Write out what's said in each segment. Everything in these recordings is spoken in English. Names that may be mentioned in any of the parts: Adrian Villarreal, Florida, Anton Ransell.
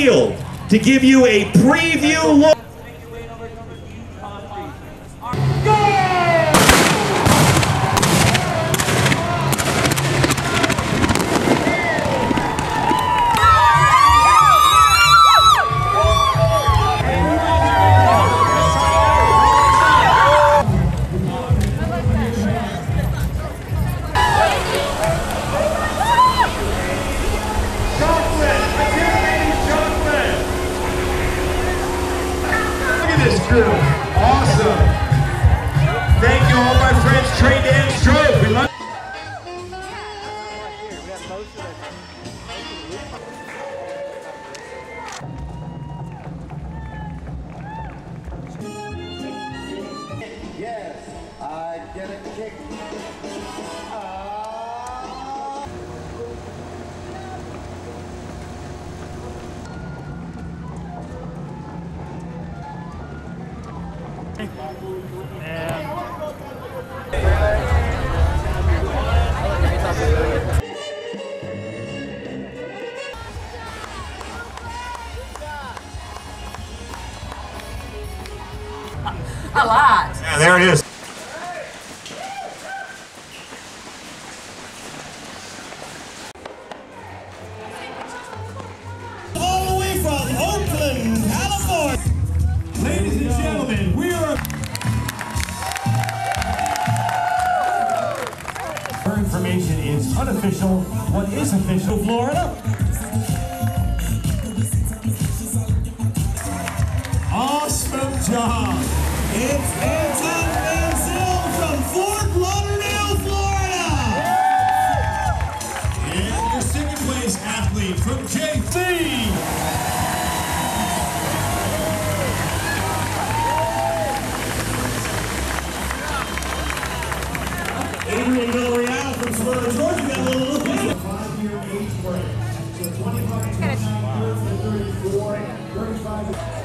field to give you a preview look. Awesome. Thank you all my friends, Trey, Dan, Strobe. We love you. Yes, I get a kick. A lot. Yeah, there it is. All the way from Oakland, California. Ladies and gentlemen, we are Her information is unofficial. What is official? Florida. Awesome job. It's Anton Ransell from Fort Lauderdale, Florida! And your second place athlete from JC! Adrian Villarreal from Savannah, Georgia, got a little bit. 5 year age break. So 25, 29 years to 34, 35.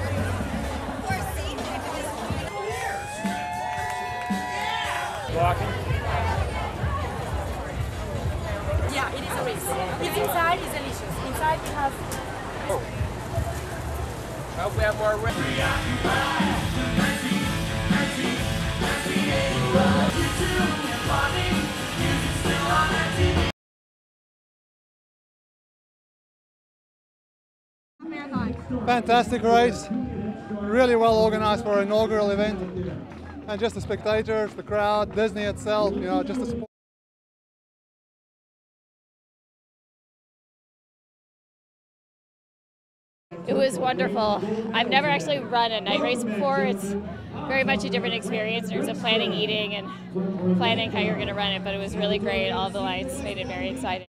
Walking. Yeah, it is a race. If inside is delicious. Inside we have. Oh. I hope we have more race. Fantastic race. Really well organized for an inaugural event. And just the spectators, the crowd, Disney itself, you know, just the sport. It was wonderful. I've never actually run a night race before. It's very much a different experience in terms of planning, eating, and planning how you're going to run it. But it was really great. All the lights made it very exciting.